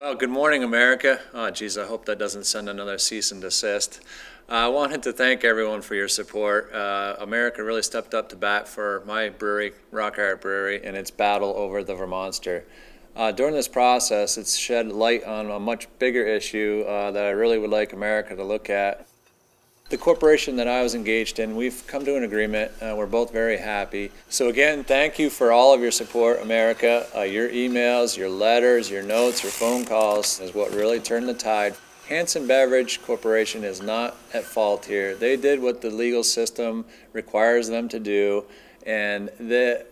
Well, good morning, America. Oh, geez, I hope that doesn't send another cease and desist. I wanted to thank everyone for your support. America really stepped up to bat for my brewery, Rock Art Brewery, and its battle over the Vermonster. During this process, it's shed light on a much bigger issue that I really would like America to look at. The corporation that I was engaged in, we've come to an agreement. We're both very happy. So again, thank you for all of your support, America. Your emails, your letters, your notes, your phone calls is what really turned the tide. Hansen Beverage Corporation is not at fault here. They did what the legal system requires them to do, and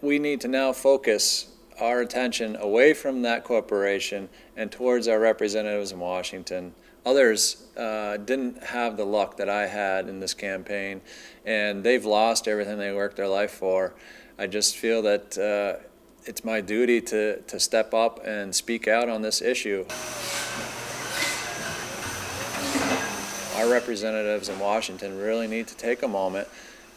we need to now focus our attention away from that corporation and towards our representatives in Washington. Others didn't have the luck that I had in this campaign, and they've lost everything they worked their life for. I just feel that it's my duty to step up and speak out on this issue. Our representatives in Washington really need to take a moment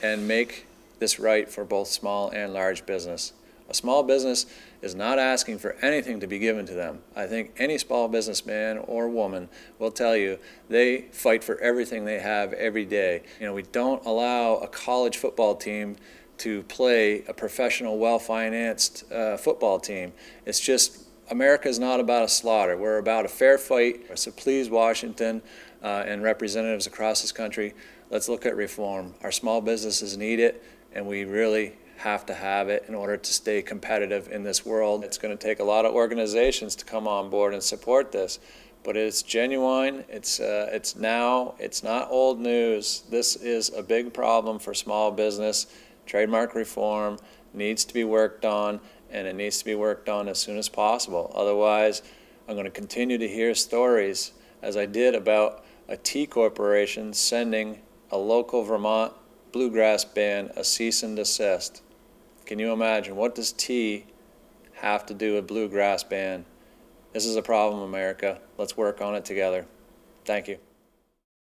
and make this right for both small and large business. A small business is not asking for anything to be given to them. I think any small businessman or woman will tell you they fight for everything they have every day. You know, we don't allow a college football team to play a professional, well-financed football team. It's just, America is not about a slaughter. We're about a fair fight. So please, Washington and representatives across this country, let's look at reform. Our small businesses need it, and we really have to have it in order to stay competitive in this world. It's going to take a lot of organizations to come on board and support this, but it's genuine, it's now, it's not old news. This is a big problem for small business. Trademark reform needs to be worked on, and it needs to be worked on as soon as possible. Otherwise, I'm going to continue to hear stories, as I did, about a tea corporation sending a local Vermont bluegrass band a cease and desist. Can you imagine? What does tea have to do with bluegrass band? This is a problem, America. Let's work on it together. Thank you.